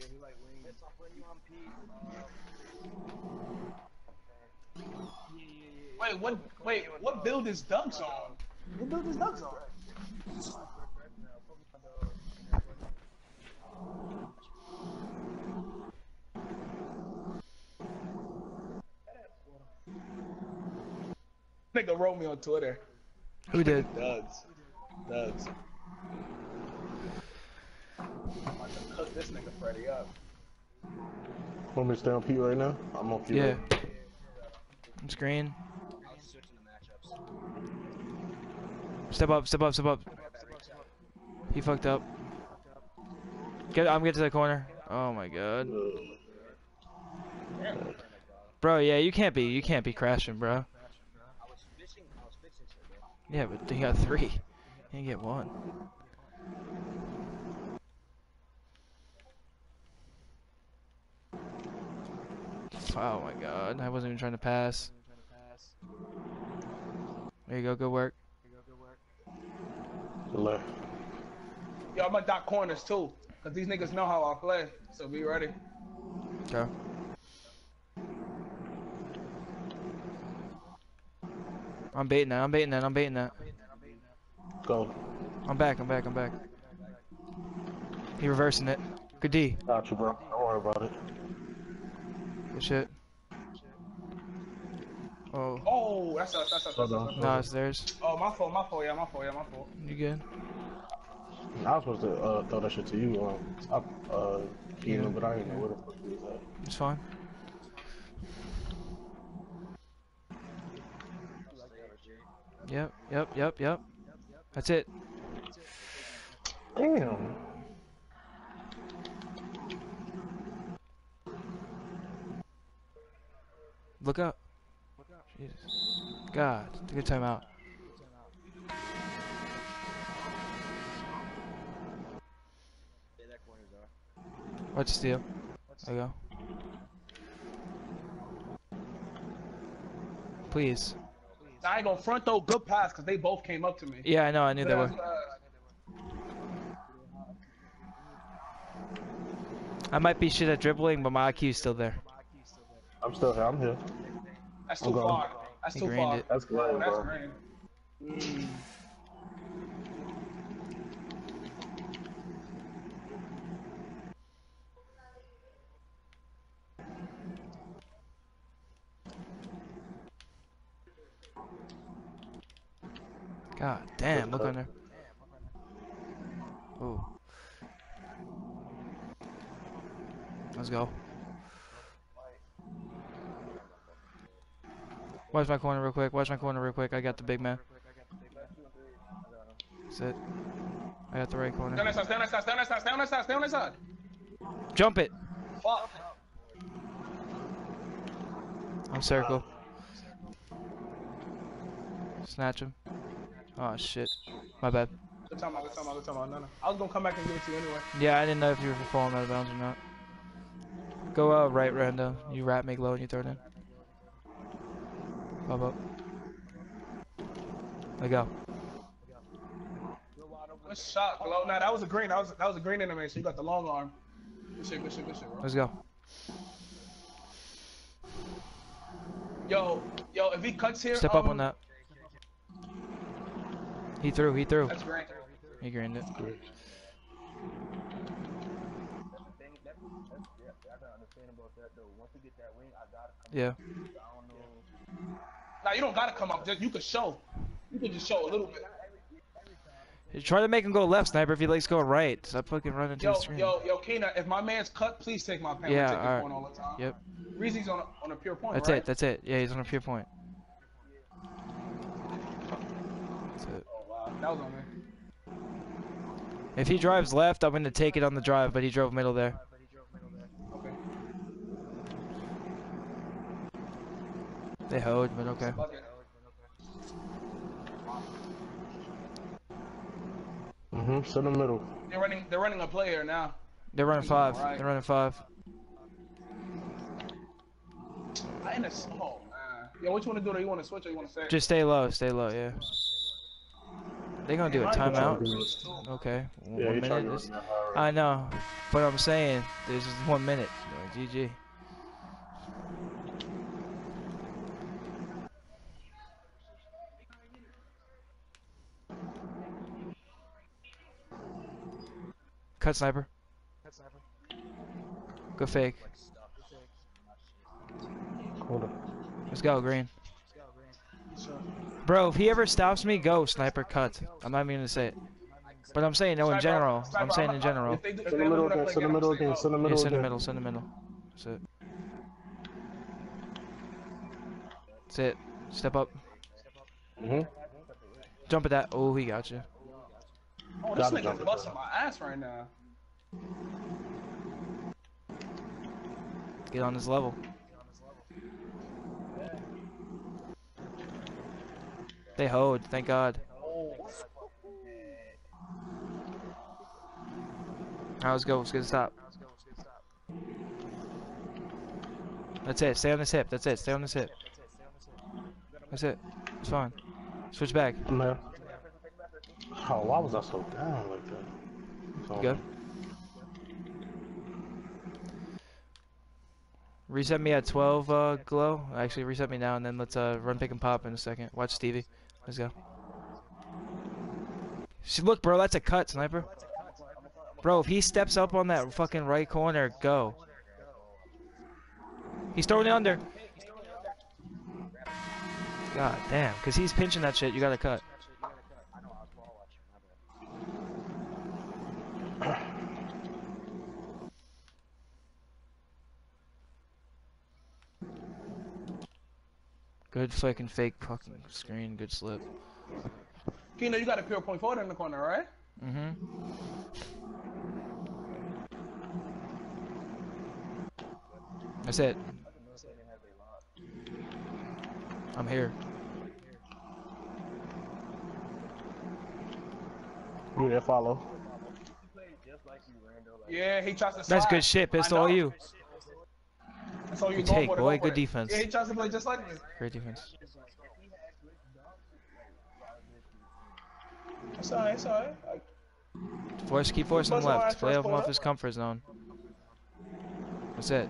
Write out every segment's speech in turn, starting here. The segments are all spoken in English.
Yeah, we like wings. Yes, I'll put you on P. Yeah. Wait, what build is Dunks on? What build is Dunks on? Nigga wrote me on Twitter. Who did? Dugs. I'm about to cook this nigga Freddy up. Want me to stay on P right now? I'm on P. Yeah. Right. I'm screen. I'm switching the matchups. Step up. He fucked up. I'm getting to the corner. Oh my god. Bro, yeah, you can't be crashing, bro. Yeah, but he got 3. He didn't get 1. Oh my god, I wasn't even trying to pass. There you go, good work. Hello. Yo, I'm gonna dot corners too, cause these niggas know how I play, so be ready. Okay. I'm baiting that. Go. I'm back. He reversing it. Good D. Got you, bro. Don't worry about it. Good shit. Oh. Oh, that's us. Nah, it's theirs. Oh, my fault. You good? I was supposed to throw that shit to you. But I didn't know where the fuck you was at. It's fine. Yep. That's it. Damn. Look up. Jesus. God, take a time out. Watch steal. There you go. Please. I ain't gonna front though, good pass, cause they both came up to me. Yeah, I know, I knew they were. I might be shit at dribbling, but my IQ's still there. I'm still here, That's too far. That's too far. That's great, bro. God damn, look on there. Oh. Let's go. Watch my corner real quick. I got the big man. That's it. I got the right corner. Stay on that side. Jump it. Fuck. I'm circle. Snatch him. Oh shit. My bad. Good time out. No. I was gonna come back and give it to you anyway. Yeah, I didn't know if you were falling out of bounds or not. Go out right, Rando. You wrap, make low, and you throw it in. Pop up. There you go. Good shot, Glow. Nah, that was a green. That was a green animation. You got the long arm. Good shit, bro. Let's go. Yo, if he cuts here, step up on that. He threw. That's right. He grinned it. Yeah. Now you don't gotta come up. You can show. You can just show a little bit. You try to make him go left, Sniper. If he likes go right, so I fucking run into the screen. Yo, Kena. If my man's cut, please take my pants. Yeah, all right. All the time. Yep. Reezy's on a pure point. That's it. Yeah, he's on a pure point. That was on me. If he drives left, I'm gonna take it on the drive, but he drove middle there. Okay. They hoed, but okay. So the middle. They're running a player now. They're running five. I ain't a small. Yo, what you wanna do? Do you wanna switch or you wanna stay? Just stay low, yeah. They're gonna do a timeout. Okay. Yeah, 1 minute. I know, but I'm saying this is 1 minute. Like, GG. Cut sniper. Go fake. Hold up. Let's go green. Bro, if he ever stops me, go sniper cut. I'm not even gonna say it. But I'm saying no in general. I'm saying in general. Send the middle again, send the middle again, send the middle again. Send the middle, send the middle. That's it. That's it. Step up. Mm-hmm. Jump at that. Oh, he got you. Oh, this nigga's busting my ass right now. Get on this level. They hold, thank God. Alright, let's go. Let's get a stop. That's it. Stay on this hip. That's it. Stay on this hip. That's it. It's fine. Switch back. No. Oh, why was I so down like that? So good. Reset me at 12, Glow. Actually, reset me now, and then let's run pick and pop in a second. Watch Stevie. Let's go. See, look, bro, that's a cut, sniper. Bro, if he steps up on that fucking right corner, go. He's throwing it under. God damn, because he's pinching that shit. You gotta cut. Good fucking fake fucking screen, good slip. Keno, you got a pure point forward in the corner, right? Mm-hmm. That's it. I'm here. Do that follow. Yeah, he tries to slide. That's good shit, pistol, all you. So you take, boy. Good defense. Yeah, he tries to play just like this. Great defense. It's alright, it's alright. Force, keep forcing left. Play him off his comfort zone. That's it.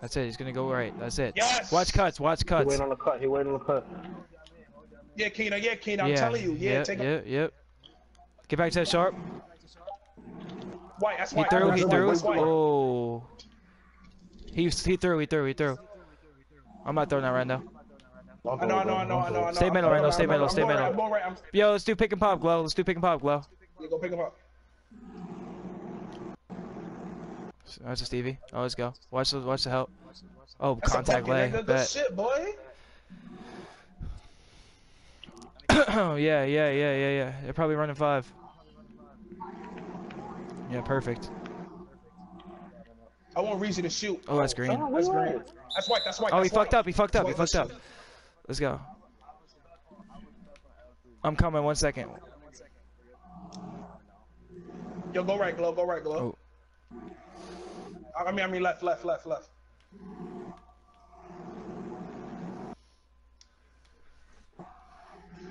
That's it. He's gonna go right. That's it. Yes! Watch cuts. Watch cuts. He waiting on the cut. He waiting on the cut. Yeah, Keno. Yeah, Keno. I'm telling you. Yeah, take it. Yep. Get back to that sharp. White. That's white. He threw. He threw. Oh. He threw. I'm not throwing that right now. I know. Stay middle right now, stay middle. Yo, let's do pick and pop, Glow. Yeah, go pick him up. That's a Stevie. Oh, let's go. Watch the help. Oh, that's contact leg. Good shit, boy. Yeah. They're probably running five. Yeah, perfect. I want Reezy to shoot. Oh, that's green. Oh, that's green. That's white. That's white. Oh, he fucked up. Let's go. I'm coming. 1 second. Yo, go right, Glow. Oh. I mean, left.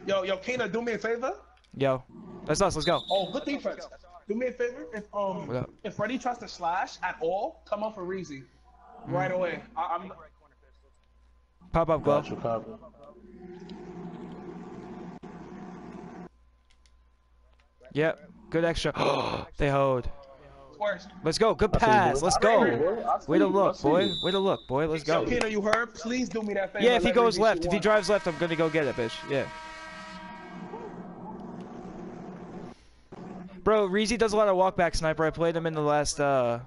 Yo, Keno, do me a favor. Yo, that's us. Let's go. Oh, good defense. Do me a favor, if Freddy tries to slash at all, come up for Reezy. Right away. I'm... Pop up, Glow. Yep, good extra. They hold. Let's go, good pass, let's go. Way to look, boy, let's go. Keno, you heard? Please do me that favor. Yeah, if he goes left, if he drives left, I'm gonna go get it, bitch, yeah. Bro, Reezy does a lot of walkback sniper. I played him in the last MPBA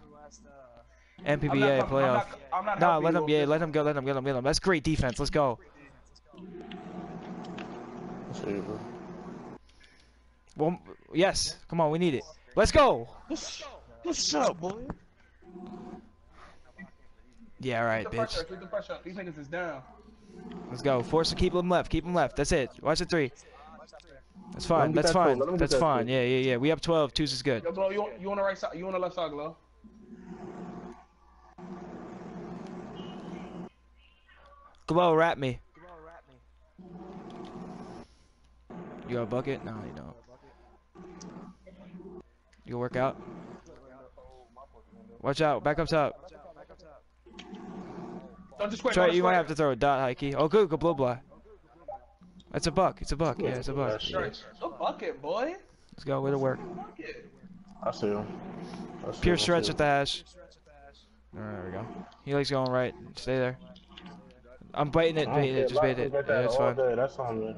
playoff. Nah, let him go. That's great defense. Let's go. Well, yes. Come on, we need it. Let's go. What's up, boy? Yeah, all right, bitch. These niggas is down. Let's go. Force to keep him left. That's it. Watch the three. That's fine. Yeah. We up 12. Twos is good. Yo, Glow, you on the right side. You on the left side, Glow. Glow, wrap me. You got a bucket? No, you don't. You'll work out. Watch out. Back up top. Try, you might have to throw a dot, Heike. Oh, good. Go blow blah. It's a buck. It's a buck. Yeah, it's a buck. A bucket, boy. Let's go. Way to work. I see him. Pure stretch at the hash. Alright, there we go. He likes going right. Stay there. I'm biting it. Bait it. Just bait it. Yeah, that's fine. That's on me.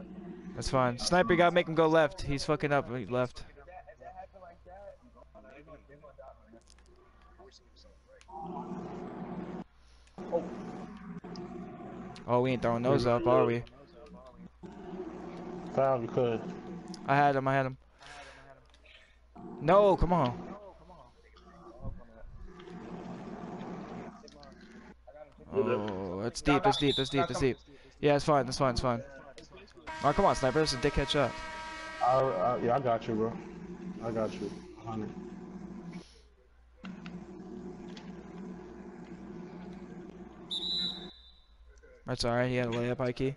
That's fine. Sniper, you gotta make him go left. He's fucking up. He left. Oh, we ain't throwing those up, are we? Probably could. I had him. I had him. No, come on. Oh, it's deep. It's deep. It's deep. It's deep. Yeah, it's fine. It's fine. It's fine. Oh, come on, sniper. This is a dick catch up. Yeah, I got you, bro. I got you. 100. That's alright, he had a layup, Heike.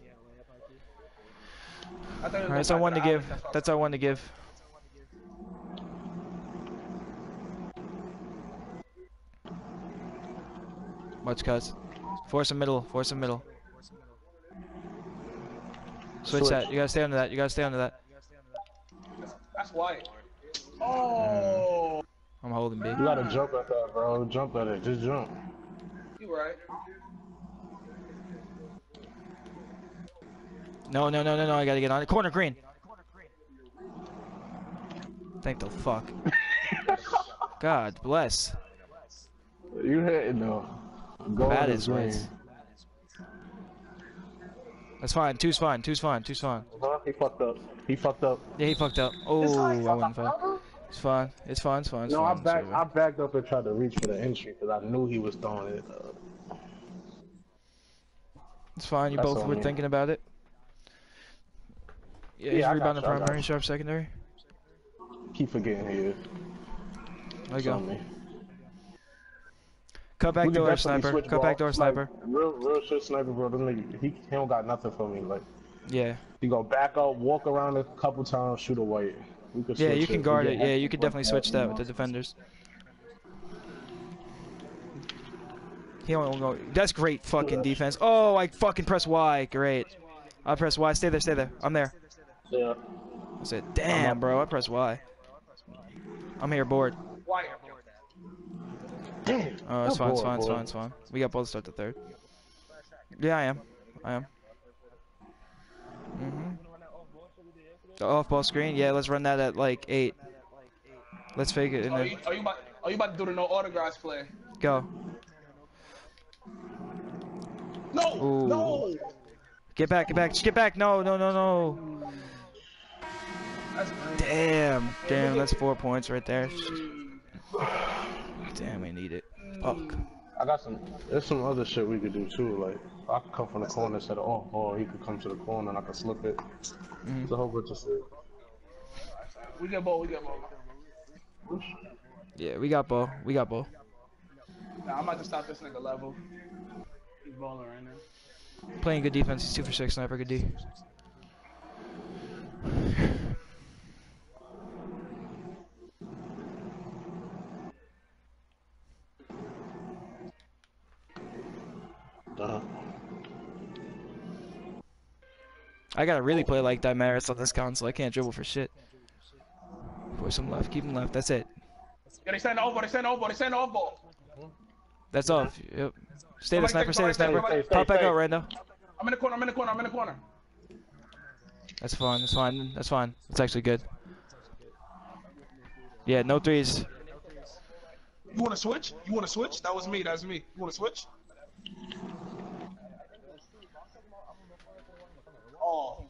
Alright, that's our one to give. That's our one to give. Watch cuts. Force him middle, force him middle. Switch that, you gotta stay under that, you gotta stay under that. That's white. Oh! I'm holding B. You gotta jump at that, bro. Jump at it, just jump. You right. No, no, no, no, no, I gotta get on it. Corner green! Thank the fuck. God bless. You hitting though. That is nice. That's fine, two's fine, two's fine, two's fine. He fucked up. He fucked up. Yeah, he fucked up. Oh, I wouldn't fuck. It's fine, it's fine, it's fine, it's fine. No, I backed up and tried to reach for the entry because I knew he was throwing it. It's fine, you both were thinking about it. Yeah, he's rebounding primary, sharp secondary. Keep forgetting here. There you go. Cut back door, sniper. Cut back door, sniper. Real shit, sniper, bro. This nigga, he don't got nothing for me. Like, yeah. You go back up, walk around a couple times, shoot away. Yeah, you can guard it. Yeah, you can definitely switch that with the defenders. He don't go. That's great fucking defense. Oh, I fucking press Y. Great. I press Y. Stay there, stay there. I'm there. Yeah. I said, damn, bro. I press Y. I'm here, bored. Damn. Oh, it's fine, it's fine, it's fine, it's fine. We got both to start the third. Yeah, I am. I am. Mm-hmm. The off-ball screen? Yeah, let's run that at, like, 8. Let's fake it in there. Are you about to do the no autographs play? Go. No! Ooh. No! Get back, get back, just get back! No, no, no, no! Damn, damn, that's 4 points right there. Damn, I need it. Fuck. I got some, there's some other shit we could do too, like, I could come from the corner instead of, oh, oh, he could come to the corner and I could slip it. Mm-hmm. It's a whole bunch of shit. We got ball, we got ball. Yeah, we got ball, we got ball. Nah, I'm about to stop this nigga level. He's balling right now. Playing good defense, he's 2 for 6, sniper, good D. I gotta really play like Dimaris on this console, I can't dribble for shit. Push him left, keep him left, that's it. Yeah, they stand over, they stand over, they stand over. That's off, yep. Stay the sniper, stay the sniper. Pop back out right now. I'm in the corner, I'm in the corner, I'm in the corner. That's fine, that's fine, that's fine. That's actually good. Yeah, no threes. You wanna switch? You wanna switch? That was me, that was me. You wanna switch? Oh.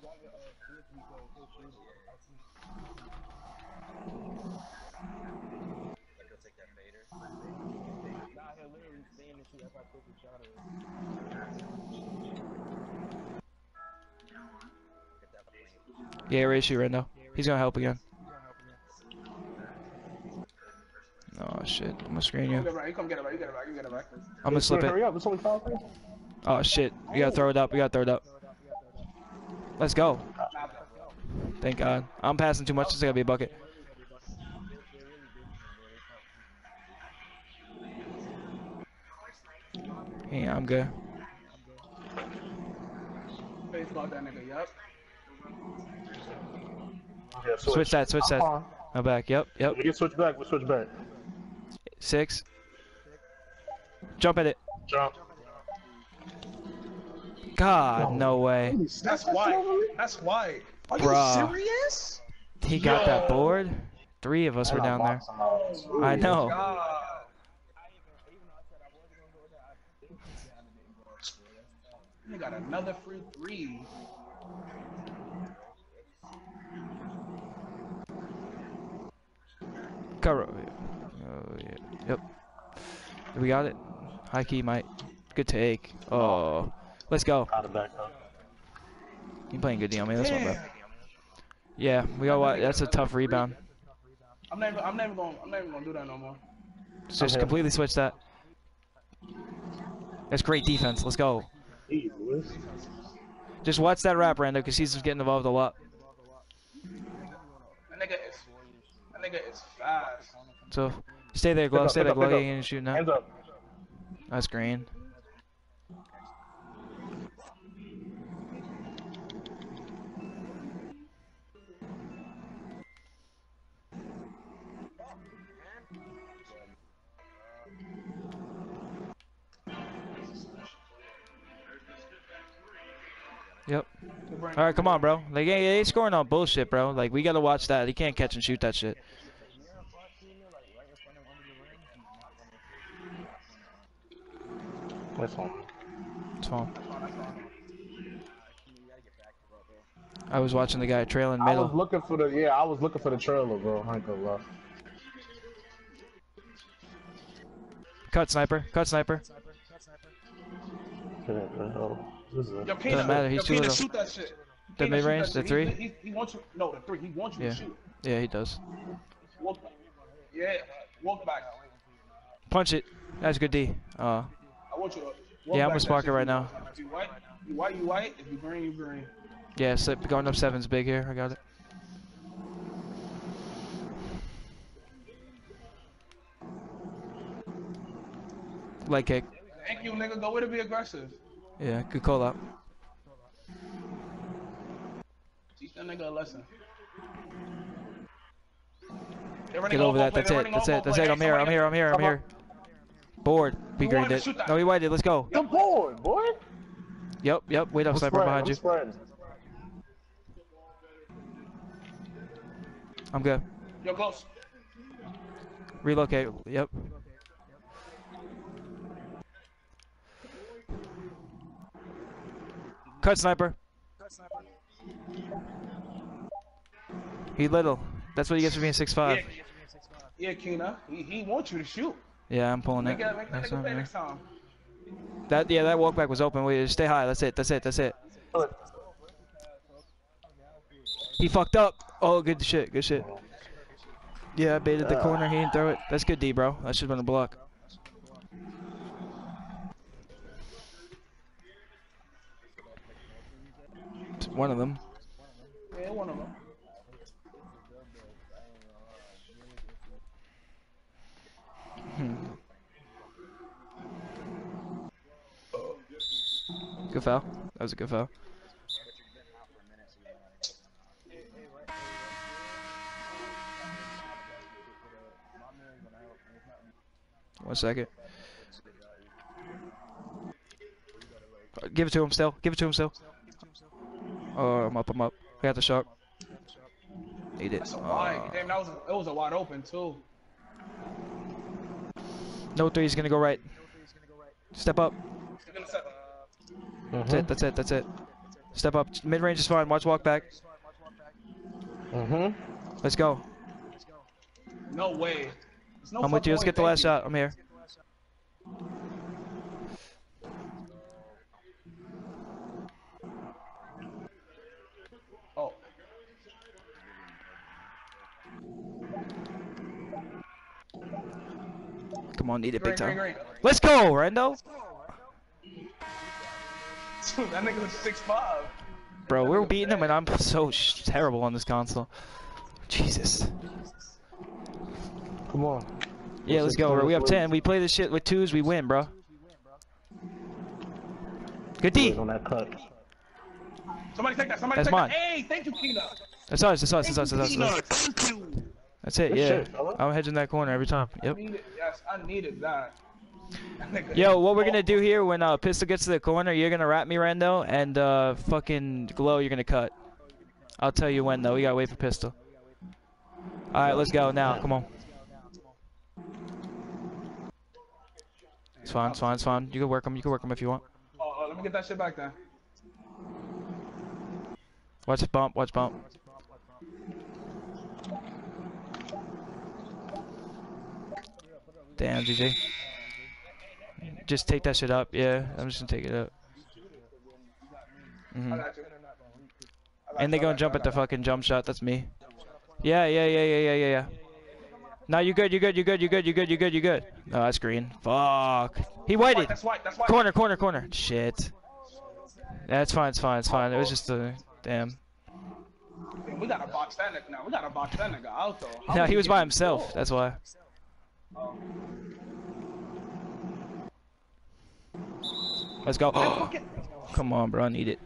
Yeah, raise you right now. He's gonna help again. Oh shit, I'm gonna screen you. I'm gonna slip it. Oh shit, we gotta throw it up, we gotta throw it up. Let's go. Thank God. I'm passing too much. This is going to be a bucket. Yeah, I'm good. Baseball, that nigga, yup. Yeah, switch that, switch that. I'm back, yep, yep. We can switch back, we'll switch back. 6. Jump at it. Jump. God, no way. That's why. That's why. Are Bruh. You serious? He got that board. 3 of us were down there. Ooh, I know. God. You got another free 3. Cover. Oh yeah. Yep. We got it. High key, Mike. Good take. Oh. Let's go. You playing good D on me. That's one, bro. Yeah, we got what? That's a tough rebound. I'm never gonna do that no more. Just completely switch that. That's great defense. Let's go. Just watch that wrap, Rando, because he's getting involved a lot. That nigga is fast. So, stay there, Glove. Stay there, Glove. You ain't shooting now. That's green. Yep. All right, come on, bro. Like, they ain't scoring on bullshit, bro. Like, we gotta watch that. He can't catch and shoot that shit. That's fine. It's fine. I was watching the guy trailing middle. I was looking for the trailer, bro. I ain't gonna lie. Cut, sniper. Cut, sniper. Doesn't matter. He's too little. Shoot that shit. The mid range, the 3. He wants you. No, the 3. He wants you to shoot. Yeah, he does. Walk back. Yeah, walk back. Punch it. That's a good D. I want you to. Yeah, I'm gonna spark it right now. You white? You white? You white? If you green, you green. Yeah, slip. Going up 7's big here. I got it. Leg kick. Thank you, nigga. Go with it. Be aggressive. Yeah, good call out. Teach that nigga a lesson. Get over that. That's it. That's it. That's it. I'm here. Board. Be green it. No, he whited. Let's go. The board, boy. Yep, yep. Wait up, sniper behind you. I'm good. Yo, close. Relocate. Yep. Cut, sniper. He little. That's what he gets for being 6'5". Yeah, Kina. He wants you to shoot. Yeah, I'm pulling it. Next time. That walk back was open. We just stay high. That's it. He fucked up. Oh, good shit. Yeah, I baited the corner. He didn't throw it. That's good D, bro. That should've been a block. One of them. Yeah, one of them. Good foul. That was a good foul. One second. Give it to him still. Oh, I'm up. I got the shot. Need it. Damn, it was a wide open, too. No 3 is gonna go right. Step up. That's it. Step up. Mid range is fine. Watch walk back. Let's go. No way. No I'm with you. Let's get the last shot. I'm here. Come on, need it big time. Green. Let's go, Rando. Dude, that nigga was 6'5". Bro, we're beating him, and I'm so terrible on this console. Jesus. Come on. Yeah, let's go, bro. We have 10. We play this shit with 2s, we win, bro. Good D. On that cut. Somebody take that. Somebody that's take mine. That. Hey, thank you, Peanut. That's ours. That's ours. That's ours. That's ours. That's ours. That's it. Yeah. Shit, I'm hedging that corner every time. Yep. I needed, yes, I needed that. Yo, what we're gonna do here when Pistol gets to the corner, you're gonna wrap me, Rando, and fucking Glow, you're gonna cut. I'll tell you when though. We gotta wait for Pistol. All right, let's go now. Come on. It's fine, it's fine, it's fine. You can work them. You can work them if you want. Oh, let me get that shit back then. Watch bump. Watch bump. Damn, GG. Just take that shit up, yeah. I'm just gonna take it up. Mm-hmm. And they gonna jump at the fucking jump shot. That's me. Yeah. No, you good, you good, you good, you good, you good, you good, you good. No, that's green. Fuck. He waited. Corner, corner, corner. Shit. That's fine, it's fine, it's fine. It was just a damn. We gotta box that nigga now. We gotta box that nigga out though. No, he was by himself. That's why. Let's go. Oh, come on, bro. I need it.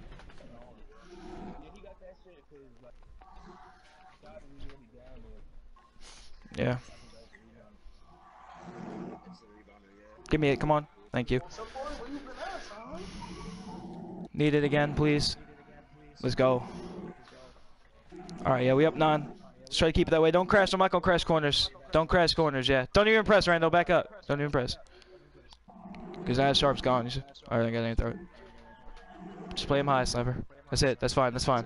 Yeah. Give me it. Come on. Thank you. Need it again, please. Let's go. All right. Yeah, we up 9. Let's try to keep it that way. Don't crash. I'm not going to crash corners. Don't crash corners. Yeah. Don't even press, Rando. Back up. Don't even press. Because that sharp's gone. Alright, I gotta throw it. Just play him high, Sniper. That's it. That's fine. That's fine.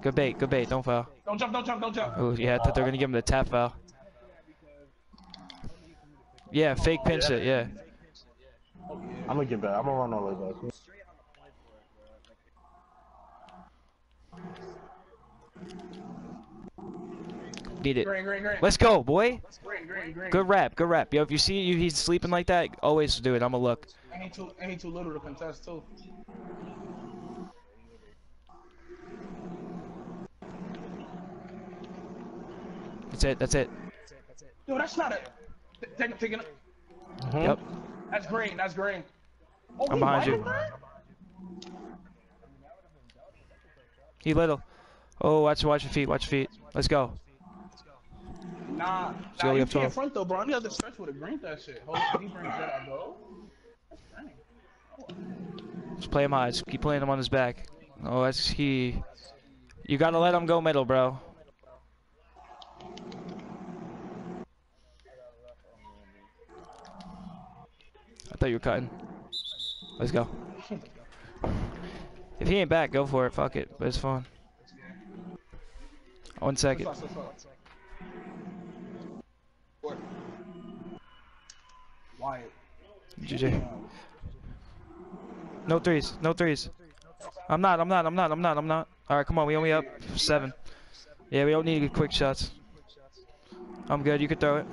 Good bait. Good bait. Don't foul. Don't jump. Don't jump. Don't jump. Oh, yeah. I thought they were gonna give him the tap foul. Yeah, fake pinch it. Yeah. I'm gonna get back. I'm gonna run all the way back. Need it. Green. Let's go, boy. Green. Good rap, good rap. Yo, if you see you, he's sleeping like that, always do it. I'ma look. Any too little to contest too. That's it. Yo, that's not it. Taking it. Mm-hmm. Yep. That's green. Oh, I'm behind you. He little. Oh, watch your feet. Watch your feet. Let's go. Nah, you can't front though, bro. I'm the other stretch with a green that shit. Hold on, he brings that up, bro. Just play him high. Just keep playing him on his back. Oh, that's he. You gotta let him go middle, bro. I thought you were cutting. Let's go. If he ain't back, go for it. Fuck it, but it's fun. 1 second. Wyatt. GG. No threes. I'm not. Alright, come on, we only up 7. Yeah, we don't need quick shots. I'm good, you can throw it.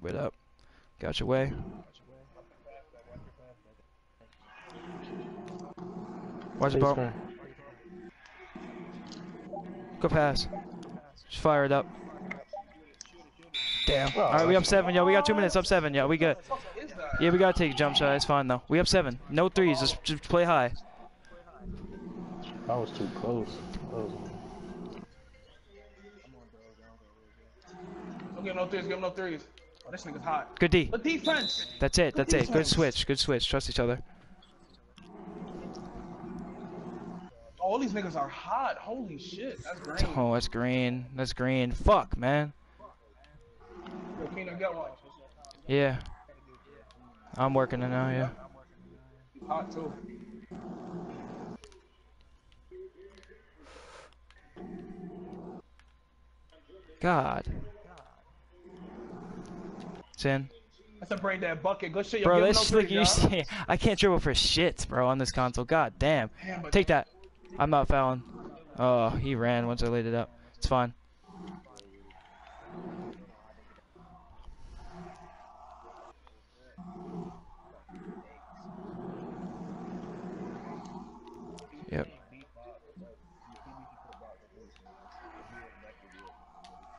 Wait up. Got your way. Watch the ball. Good pass. Just fire it up. Damn. All right, we up 7, yo. We got 2 minutes. Up 7, yo. We good. Yeah, we gotta take a jump shot. It's fine though. We up 7. No threes. Just play high. I was too close. Don't give him no threes. Oh, this nigga's hot. Good D. Good defense. That's it. Good switch. Trust each other. All these niggas are hot. Holy shit. That's green. Oh, that's green. Fuck, man. Yeah. I'm working it now, yeah. Hot, too. God. It's in. That's a brain dead bucket. Good shit. Bro, this look you see. I can't dribble for shit, bro, on this console. God damn. Take that. I'm not fouling. Oh, he ran once I laid it up. It's fine. Yep.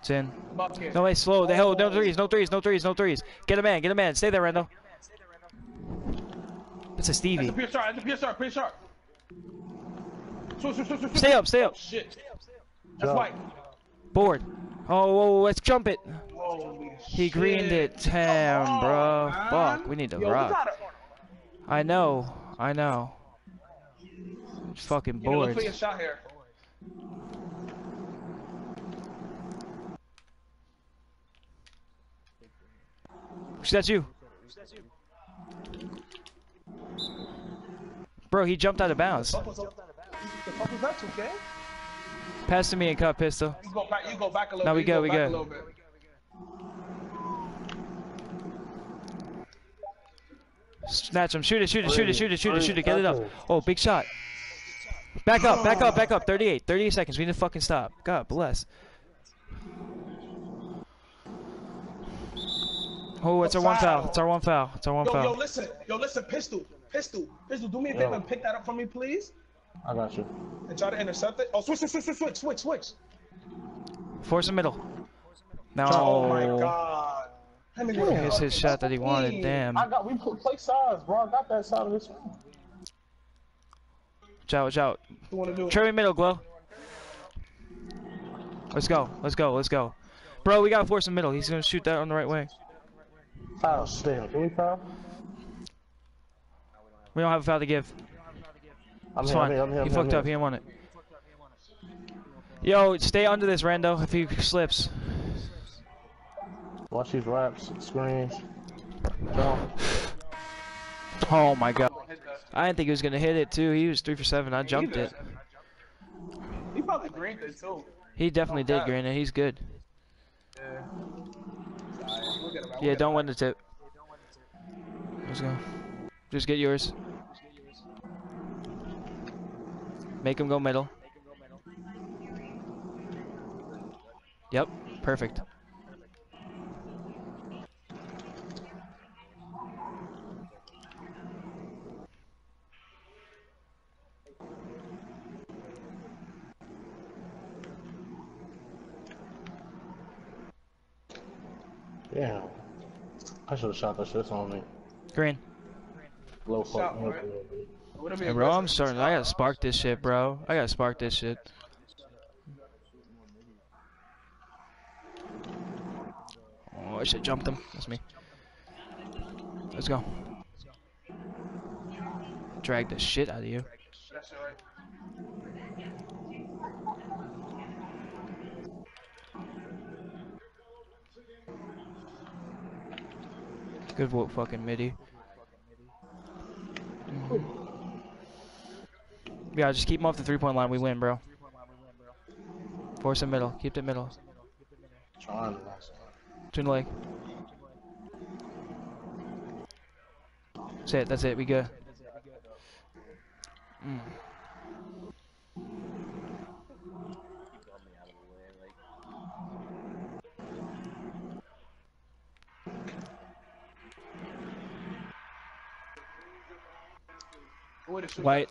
It's in. No way, slow. The hell, no threes, no threes, no threes, no threes. Get a man, stay there, Rendo. That's a Stevie. That's a PSR, that's a PSR, PSR. Switch. Stay up, stay up. Oh, shit. That's white. Board. Oh, whoa, let's jump it. Holy he greened shit. It. Damn, oh, bro. Man. Fuck, we need to rock. I know, I know. It's fucking bored. Let's shot here. That's you. Bro, he jumped out of bounds. What the fuck was that, 2K? Pass to me and cut pistol. You go back a little bit. No, we go, we go. Snatch him. Shoot it, shoot it, shoot it, shoot it, shoot it, shoot it. Get it up. Oh, big shot. Back up, back up, back up. 38, 38 seconds. We need to fucking stop. God bless. Oh, it's our one foul. It's our one foul. It's our one foul. Yo, listen. Yo, listen, Pistol, do me a favor and pick that up for me, please. I got you. And try to intercept it. Oh, switch. Force the middle. No. Oh, my God. It's his shot that he wanted. Damn. We play sides, bro. I got that side of this room. Watch out. Cherry middle, Glow. Let's go. Let's go. Let's go. Bro, we got to force the middle. He's going to shoot that on the right way. Foul, still. Can we foul? We don't have a foul to give. It's fine. He fucked up. He didn't want it. Yo, stay under this, Rando, if he slips. Watch these wraps, screens. Oh my God. I didn't think he was going to hit it, too. He was 3 for 7. I jumped it. He probably greened it, too. He definitely did green it. He's good. Yeah. Yeah, don't win the tip. Let's go. Just get yours. Make him go middle. Yep, perfect. Yeah. I should have shot that shit on me. Green. Low fuck. Hey, bro, I'm starting. I gotta spark this shit, bro. I gotta spark this shit. Oh, I should jump him. That's me. Let's go. Drag the shit out of you. Good work, fucking midi. Yeah, just keep him off the 3-point line. We win, bro. Force the middle. Keep the middle. Turn the leg. That's it. That's it. We good. White.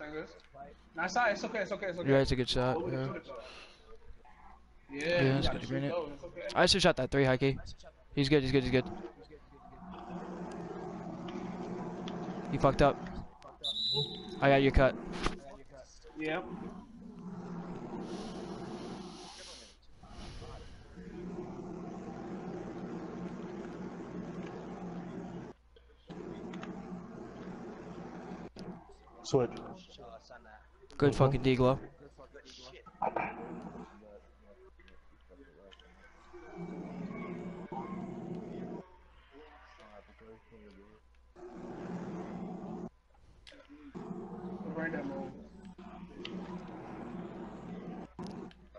Nah, it's okay, it's okay, it's okay. Yeah, it's a good shot. Yeah, it's good to green it. I should shot that 3, Heike. He's good, he's good, he's good. He fucked up. I got your cut. Yeah. Switch. Good fucking D-Glow.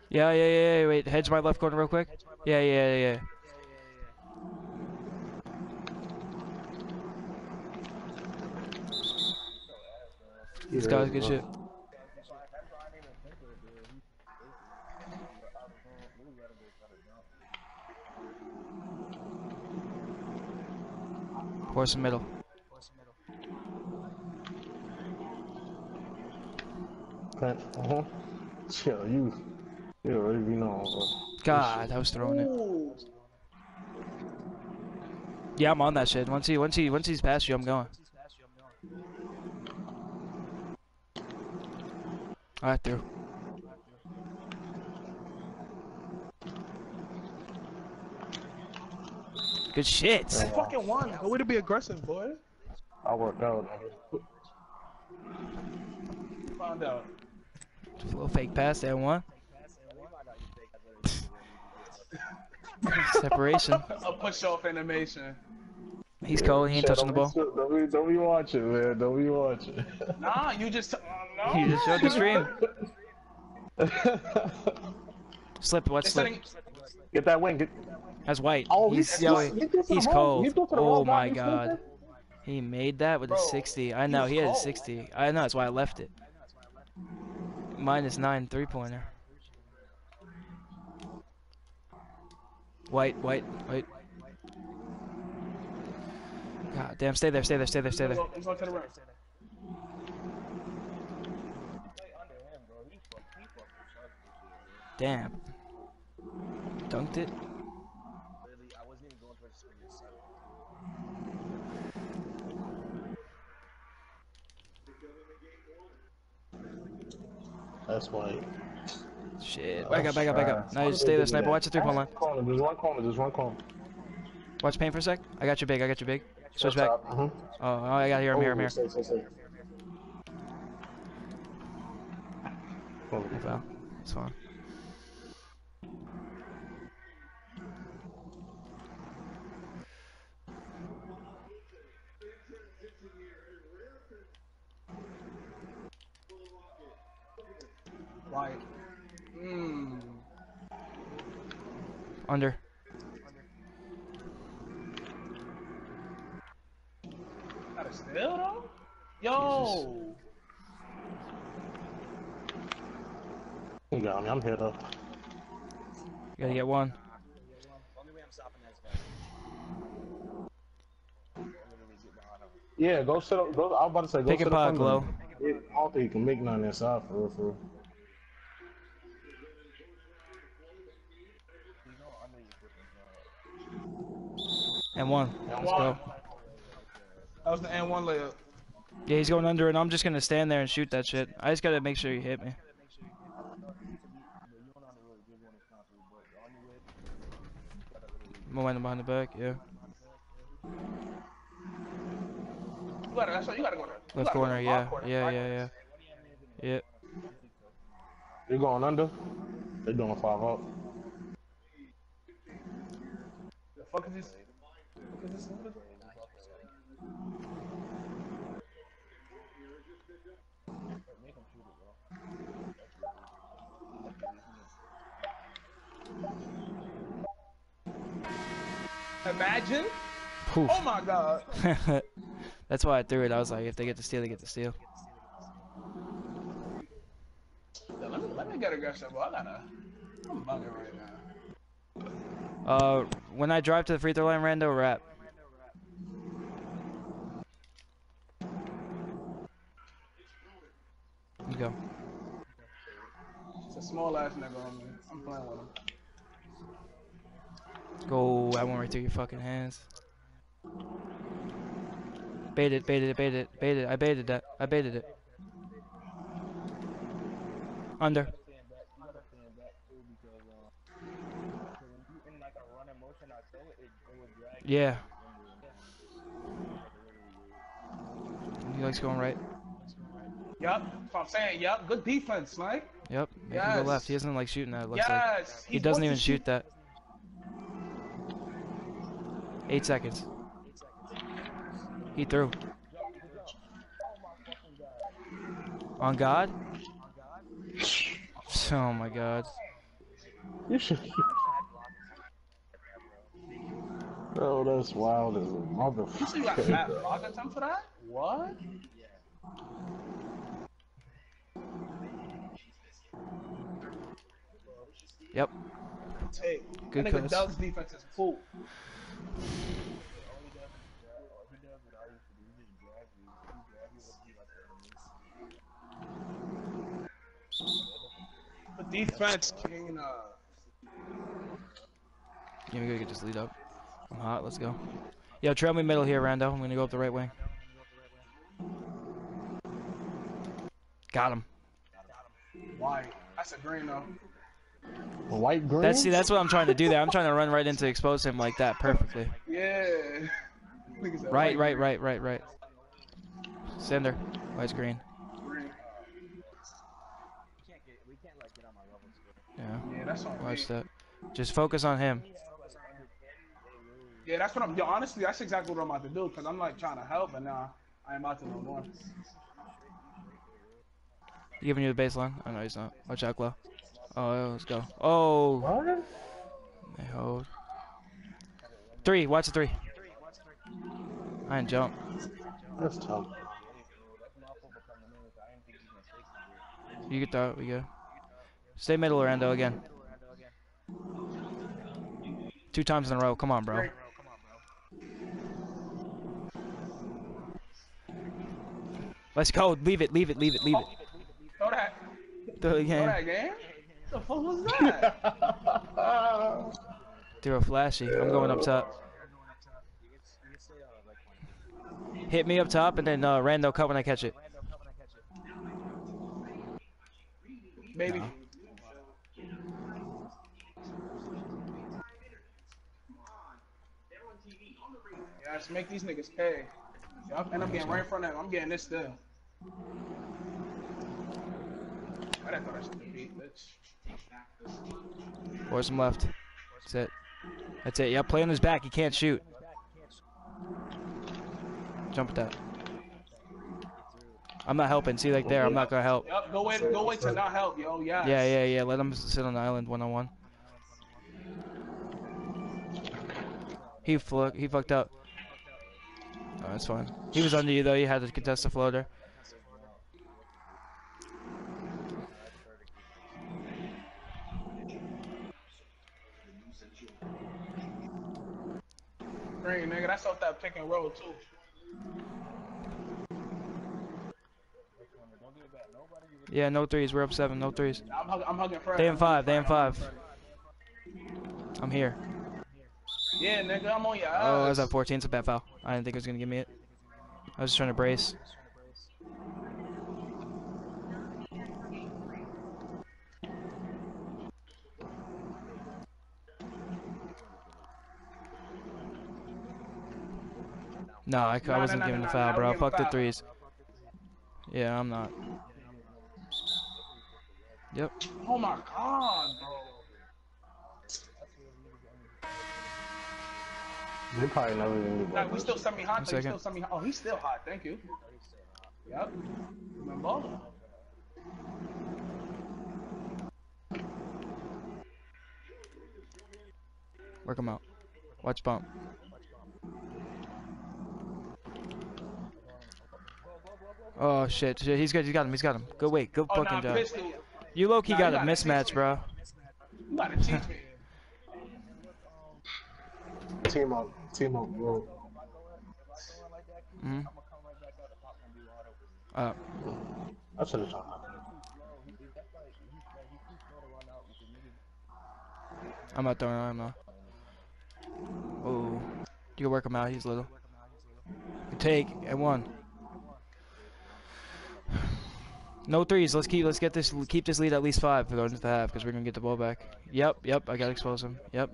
Yeah, wait, hedge my left corner real quick. Yeah. This guy's good shit. Force the middle. Chill, you already be known, bro. God, I was throwing it. Yeah, I'm on that shit. Once he's past you, I'm going. Alright, through. Good shit. I fucking won. Go way to be aggressive, boy. I worked out. Found out. Just a little fake pass and one. Separation. A push-off animation. He's cold. He ain't touching the ball. Don't be watching, man. Don't be watching. Nah, you just. No. You just showed the stream. Slip. Watch slip. Get that wing. That's White. Oh, he's cold. Oh my God. He made that with a 60. I know he had a 60. I know that's why I left it. -9 3-pointer. White. God damn, stay there. Damn. Dunked it. That's White. Shit. Back up. Now you just stay there, sniper. Watch the 3-point line. There's one corner. Watch paint for a sec. I got you big. Switch back. Uh-huh. Oh, I got here. I'm here. Well, it's fine. White. Mm. Under. Got a steal though? Yo! You got me, I'm here though. You gotta get one. Yeah, go sit up. Go, I was about to say, go pick sit up. Pick a pod, Glow. I don't think you can make none inside for real, for real. And one. Let's go. That was the and one layup. Yeah, he's going under, and I'm just gonna stand there and shoot that shit. I just gotta make sure you hit me. Momentum behind the back, yeah. You gotta go there. Left corner, yeah. You're going under. They're doing 5-0. The fuck is this? Imagine. Oof. Oh my God. That's why I threw it. I was like, if they get the steal, they get the steal. Let me get aggressive. I'm bugging right now. When I drive to the free throw line, Rando, wrap. You go. It's a small ass nigga on me. I'm playing with him. Go, I went right through your fucking hands. Baited it. I baited it. Under. Yeah. He likes going right. Yup, that's what I'm saying, yup. Good defense, Mike. Yup, make him go left. He doesn't like shooting that, it looks like. He doesn't even shoot that. 8 seconds. He threw. On God? Oh my God. Bro, that's wild as a motherfucker. You see you got Matt Rock attempt for that? What? Yep. Hey, good coach. Dallas defense is cool. The defense, Kane. Jimmy Greg could just lead up. I'm hot, let's go. Yeah, trail me middle here, Rando. I'm gonna go up the right way. Got him. White. That's a green though. A white green? That's, see, that's what I'm trying to do there. I'm trying to run right into expose him like that perfectly. Yeah. Right. Cinder. White's green. We can't like get on my level score. Yeah, that's what watch that. Just focus on him. Yeah, that's what I'm. Yo, honestly, that's exactly what I'm about to do. Cause I'm like trying to help, and now I am out to no more. He giving you the baseline? Oh no, he's not. Watch out, Glow. Oh, let's go. Oh. What? They hold. Three. Watch the three. I didn't jump. That's tough. You get that? We go. Stay middle, Orlando again. Two times in a row. Come on, bro. Let's go. Leave it. Throw that. Throw the game. What the fuck was that? Throw a flashy. I'm going up top. Hit me up top, and then Rando cut when I catch it. Maybe. No. Yeah, let's make these niggas pay. Y'all end up getting right in front of them. I'm getting this still. I didn't thought I should beat, bitch. Force him left. That's it. That's it. Yeah, play on his back. He can't shoot. Jump with that. I'm not helping. See, like there, I'm not gonna help. Yep, go wait to not help, yo. Yeah. Yeah. Let him sit on the island one-on-one. He fucked up. Oh, that's fine. He was under you though. You had to contest the floater. Green, nigga. That's off that pick and roll too. Yeah, no threes. We're up 7. No threes. I'm hugging Fred. They in five. I'm here. Yeah, nigga, I'm on your eyes. Oh, I was at 14. It's a bad foul. I didn't think it was gonna give me it. I was just trying to brace. No, I wasn't giving the foul, bro. Fuck the threes. Yeah, I'm not. Yep. Oh my god, bro. They probably never even nah, we still semi hot. Oh, he's still hot. Thank you. Yep. Remember? Work him out. Watch bump. Oh shit! He's good. He's got him. Go wait. Go fucking job. You low key got a mismatch, bro. You gotta teach me. Team up, bro. Mhm. That's what it's on. I'm not throwing. I'm not. Oh, you can work him out. He's little. Take and one. No threes. Let's keep this lead at least 5 for going into the half because we're gonna get the ball back. Yep. I gotta expose him. Yep.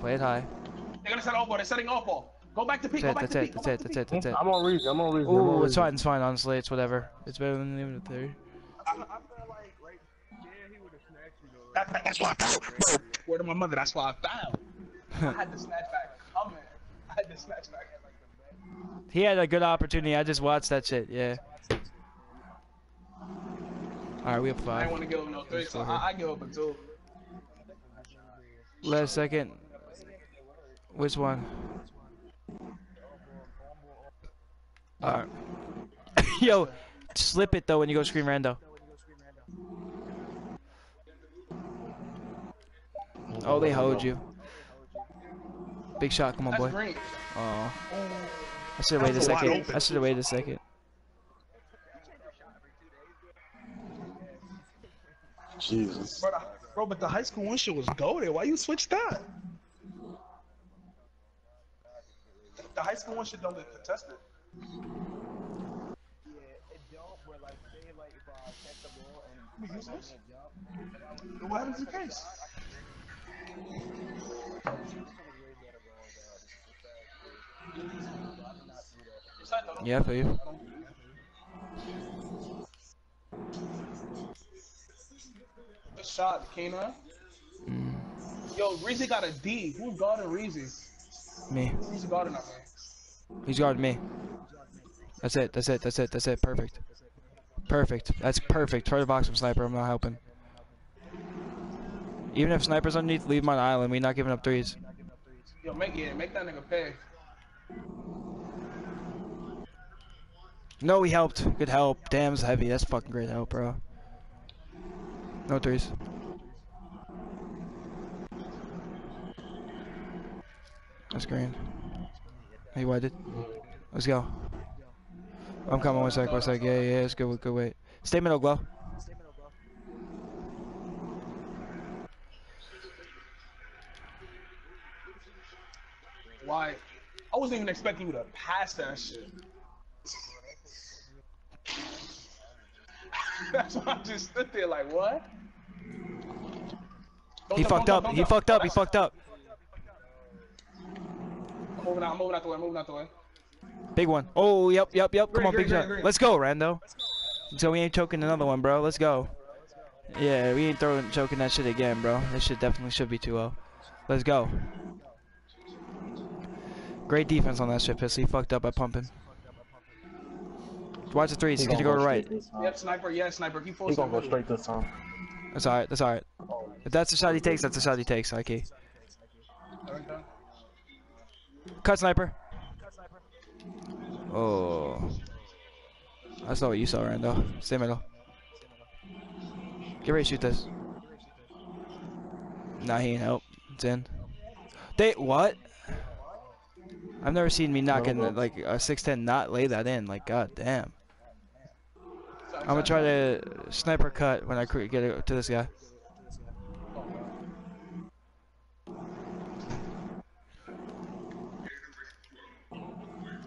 Play it high. They're gonna set off ball. They're setting off ball. Go back to peak. That's it. I'm on reason. Ooh, it's fine. Honestly, it's whatever. It's better than even a theory. I feel like right. Yeah, he would have snatched you though. Right? That's why I fouled. Word of my mother. That's why I fouled. I had the snatch back. He had a good opportunity. I just watched that shit. Yeah. Alright, we have 5. I didn't want to give him no 3, so I give up a 2. Last second. Which one? Alright. Yo, slip it though when you go scream Rando. Oh, they hold you. Big shot, come on, boy. Oh. I should have waited a second. Jesus. Bro, but the high school one shit was goated. Why you switched that? The high school one shit don't get contested. Yeah, it don't, where like, say like if I catch the ball and... Wait, so what happened to the case? Yeah, for you. Good shot, Kana. Mm. Yo, Reezy got a D. Who's guarding Reezy? Me. Who's guarding up there? He's guarding me. That's it. That's it. That's it. That's it. Perfect. Perfect. That's perfect. Try to box him, Sniper. I'm not helping. Even if Sniper's underneath, leave him on the island. We're not giving up threes. Yo, make that nigga pay. No, he helped. Good help. Damn, it's heavy. That's fucking great help, bro. No threes. That's green. He whited. Let's go. I'm coming. One sec. Yeah. It's good. Good wait. Stay middle, Glow. Why? I wasn't even expecting you to pass that shit. That's why I just stood there like, what? He fucked up. I'm moving out the way. Big one. Oh, yep. Come on, big shot. Let's go, Rando. So we ain't choking another one, bro. Let's go. Yeah, we ain't choking that shit again, bro. That shit definitely should be 2-0. Let's go. Great defense on that shit, Pissy. He fucked up by pumping. Watch the threes. He's gonna go to right. Yep, Sniper. Yeah, Sniper. Keep forward. He's gonna go straight this time. That's alright. That's alright. If that's the shot he takes, that's the shot he takes, Ike. Cut, Sniper. Oh. That's not what you saw, Rando. Stay middle. Get ready to shoot this. Nah, he ain't help. It's in. What? I've never seen me not getting like a 6'10 not lay that in. Like, god damn. I'm gonna try to sniper cut when I get it to this guy.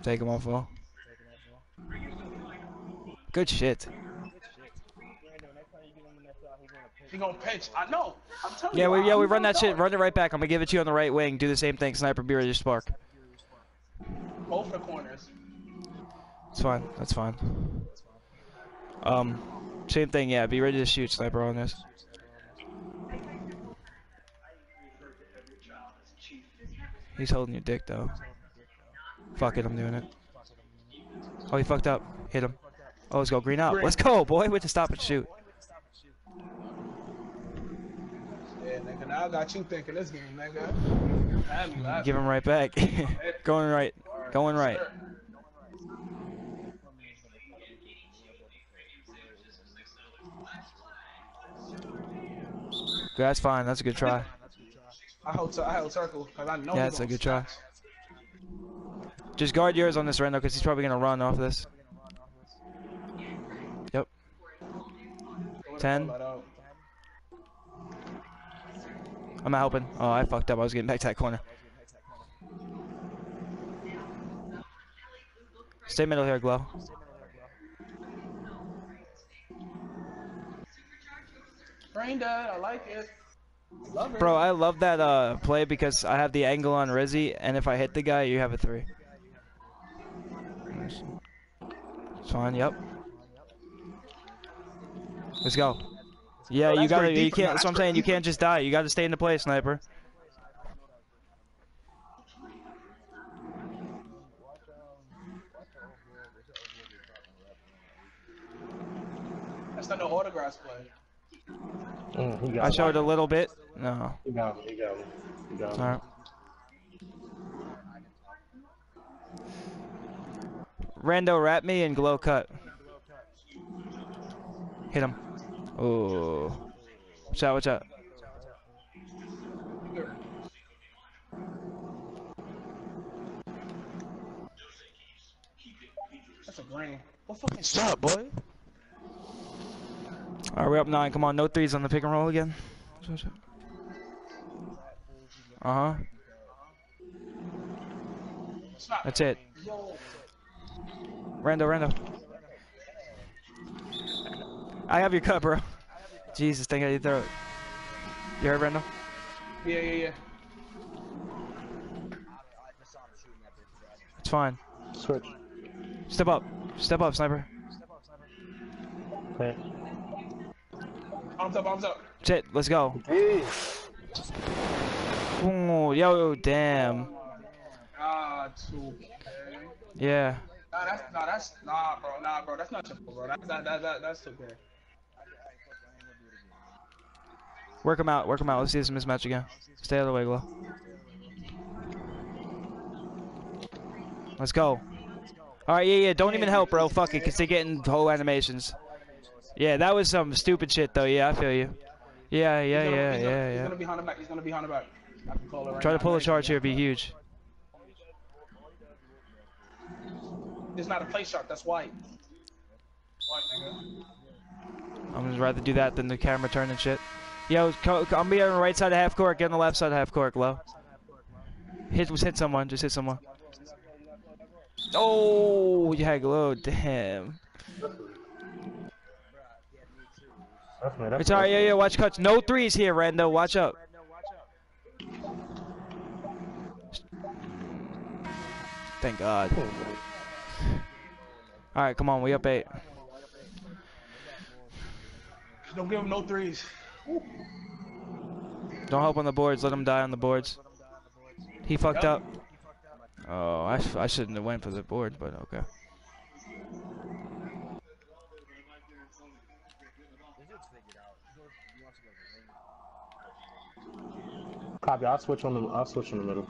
Take him off ball. Good shit. He gonna pitch. I know. I'm telling you. Yeah, we run that shit. Run it right back. I'm gonna give it to you on the right wing. Do the same thing. Sniper, be ready to spark. Both the corners. It's fine. That's fine. Same thing. Yeah, be ready to shoot, Sniper, on this. He's holding your dick though. Fuck it, I'm doing it. Oh, he fucked up. Hit him. Oh, let's go green up. Let's go, boy. With the stop and shoot. Yeah, nigga. Now I got you thinking this game, nigga. Give him right back. Going right. Going right. That's fine. That's a good try. I hold circle because I know. Yeah, that's a good try. Just guard yours on this right now because he's probably gonna run off this. Yep. 10. I'm not helping. Oh, I fucked up. I was getting back to that corner. Stay middle here, Glow. Brenda, I like it. Love it. Bro, I love that play because I have the angle on Rizzy, and if I hit the guy, you have a 3. Nice. It's fine, yep. Let's go. Yeah, you gotta, you can't, that's what I'm saying, you can't just die. You gotta stay in the play, Sniper. That's not no autographs play. Mm, I showed a little bit. No. You got him. You got him. All right. Rando, wrap me and Glow cut. Hit him. Oh. Watch out. That's a brain. What fucking stop, boy? Alright, we're up 9. Come on, no threes on the pick and roll again. watch out. That's it. Rando. I have your cut, bro. Jesus, thank God you throw it. You heard, Rando? Yeah. It's fine. Switch. Step up, sniper. Okay. Arms up. That's it, let's go. Oh, yo, damn. Yeah. Nah, bro. That's not simple, bro. That's okay. Work him out. Let's see this mismatch again. Stay out of the way, Glow. Let's go. Alright, yeah. Don't even help, bro. Fuck it, because they're getting whole animations. Yeah, that was some stupid shit, though. Yeah, I feel you. Yeah. He's gonna be behind the back. I can call it right. Try to pull a charge here. It'd be huge. It's not a play shot. That's white. Nigga. I'm just rather do that than the camera turn and shit. Yo, I'm be on the right side of half court. Get on the left side of half court, Low. Hit someone. Just hit someone. Oh, yeah, Glow. Damn. It's alright, yeah, watch cuts. No threes here, Rando. Watch up. Thank God. Alright, come on, we up 8. Don't give him no threes. Don't help on the boards, let him die on the boards. He fucked up. Oh, I shouldn't have went for the board, but okay. Copy. I'll switch on the middle.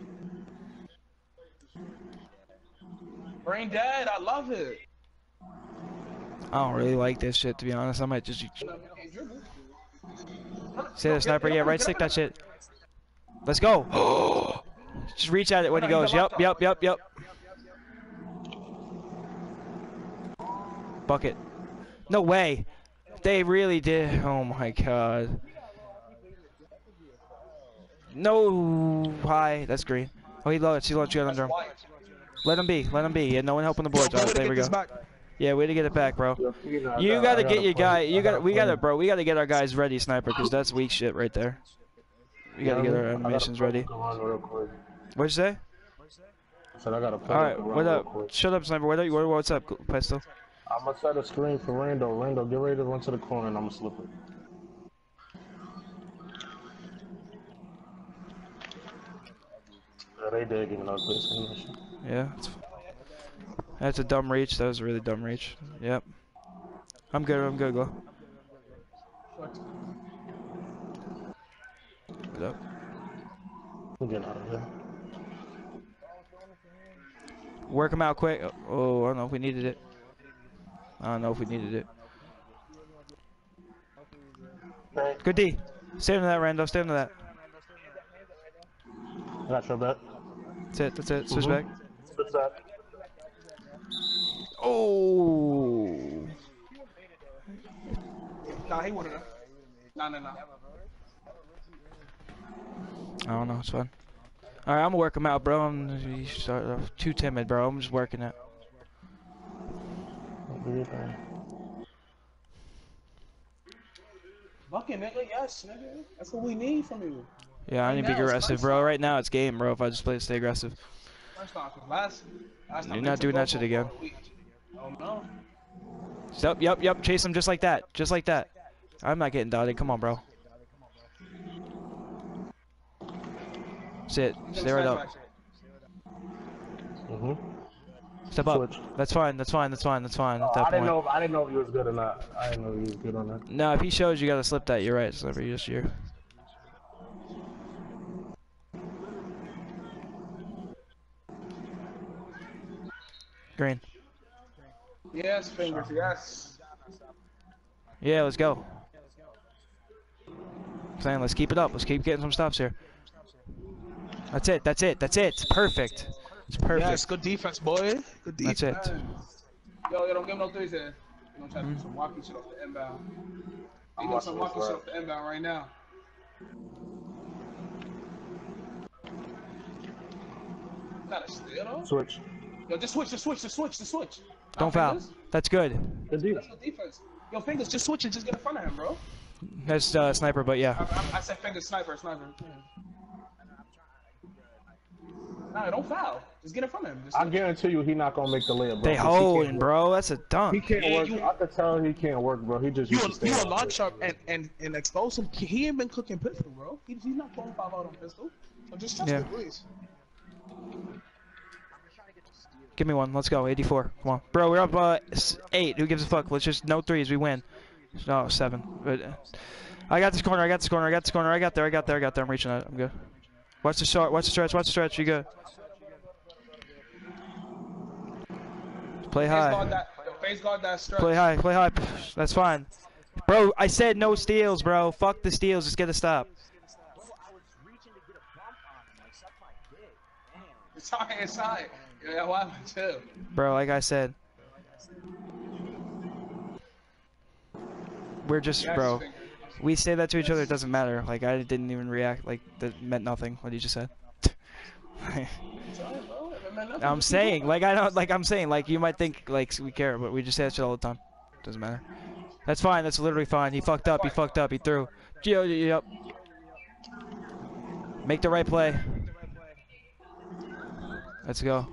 Brain dead. I love it. I don't really like this shit, to be honest. I might just say the sniper. Yeah, right. Stick that shit. Let's go. Just reach at it when he goes. Yup. Bucket. No way. They really did. Oh my God. No, high. That's green. Oh, he low. She low. She got under him. Let him be. Yeah, no one helping the boards. Right, there we go. Yeah, way to get it back, bro. You gotta get your guy. We gotta get our guys ready, sniper, because that's weak shit right there. We gotta get our animations ready. What'd you say? Alright, what up? Shut up, sniper. What's up, Pesto? I'm gonna set a screen for Rando. Rando, get ready to run to the corner, and I'm gonna slip it. They did get another place animation. Yeah, that's a dumb reach. That was a really dumb reach. Yep. I'm good, Glow. Get up. I'm getting out of here. Work him out quick. Oh, I don't know if we needed it. Good D. Stay into that, Rando. I got your back. That's it. Switch back. Switch back. Oh. Nah, he wouldn't. No. I don't know. It's fun. All right, I'm gonna work him out, bro. You start off too timid, bro. I'm just working it. Bucket, nigga. Yes, nigga. That's what we need from you. Yeah, I need to be aggressive, bro. Right now, it's game, bro. If I just stay aggressive. You're not doing that shit again. Oh, no. Yup. Chase him just like that. I'm not getting dotted. Come on, bro. Sit. Stay right up. Step up. That's fine. At that point. I didn't know if he was good or not. I didn't know if he was good or not. No, if he shows, you gotta slip that. You're right, Slipper. You're. Green. Yes, fingers, yes. Yeah, let's go. I'm saying, let's keep it up. Let's keep getting some stops here. That's it. It's perfect. Yes, good defense, boy. Good defense. That's it. Yo, don't give no threes there. You're gonna try to do some walking shit off the inbound. You're doing some walking shit off the inbound right now. Not a steal. Switch. Yo, just switch. Don't foul. Fingers. That's good. Good defense. That's defense. Yo, Fingers, just switch and just get in front of him, bro. That's sniper, but yeah. I said Fingers, sniper. Yeah. Nah, don't foul. Just get in front of him. I guarantee you, he not gonna make the layup. Bro. They holding, bro. That's a dunk. He can't work. I could tell he can't work, bro. He just used to stay. You a launch up and expose him. He ain't been cooking pistol, bro. He's not throwing 5 out on pistol. So just trust him, please. Give me one. Let's go. 84. Come on, bro. We're up 8. Who gives a fuck? Let's just no threes. We win. No 7. But, I got this corner. I got there. I'm reaching it. I'm good. Watch the stretch. You good? Play high. Face guard that stretch. Play high. That's fine. Bro, I said no steals, bro. Fuck the steals. Just get a stop. It's high. Yeah, why too? Bro, like I said. We're just, bro. We say that to each other, it doesn't matter. Like, I didn't even react. Like, that meant nothing, what you just said. I'm saying, like, you might think, like, we care, but we just say that shit all the time. Doesn't matter. That's fine, that's literally fine. He fucked up, he threw. Yep. Make the right play. Let's go.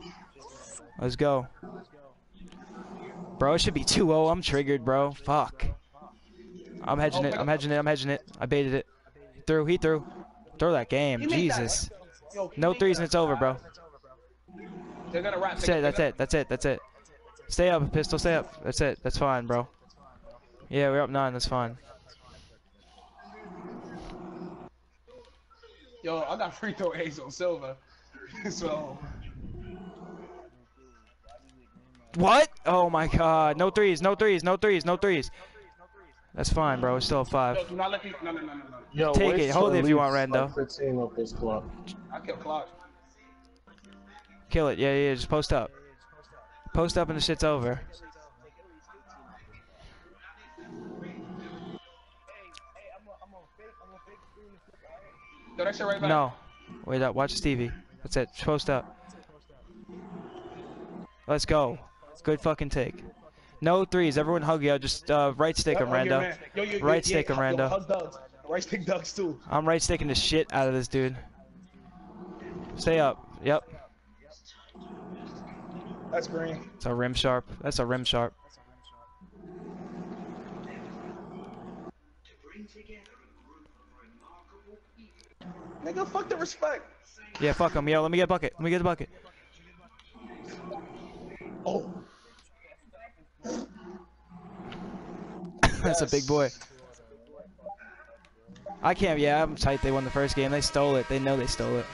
Bro, it should be 2-0. I'm triggered, bro. Fuck. I'm hedging it. I baited it. He threw. Throw that game. Jesus. No threes and it's over, bro. That's it. Stay up, Pistol. Stay up. That's it. That's fine, bro. Yeah, we're up 9. That's fine. Yo, I got free throw A's on Silva. So... What? Oh my god. No threes. That's fine, bro. It's still a 5. Yo, do not let me... No. Yo, take it. Hold it if you want, Rando. I'll kill clock. Kill it. Yeah. Just post up. Post up and the shit's over. No. Wait up. Watch Stevie. That's it. Just post up. Let's go. Good fucking take. No threes. Everyone hug yo. Just right stick him, Rando. Right stick him, Rando. Right stick Dugs too. I'm right sticking the shit out of this dude. Stay up. Yep. That's green. It's a rim sharp. Nigga, fuck the respect. Yeah, fuck him. Yo, let me get a bucket. Oh. That's a big boy. I can't. Yeah, I'm tight. They won the first game. They stole it. They know they stole it.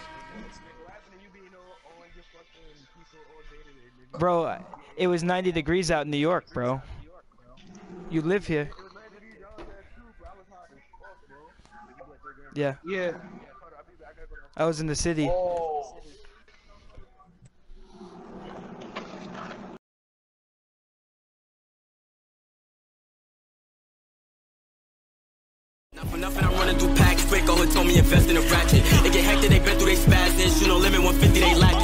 Bro, it was 90 degrees out in New York, bro. You live here. Yeah. Yeah. I was in the city. Oh. Nothing, I'm running through packs quick. Oh, it told me invest in a ratchet. It get hectic, they been through they spasms. You know, limit 150, they lack.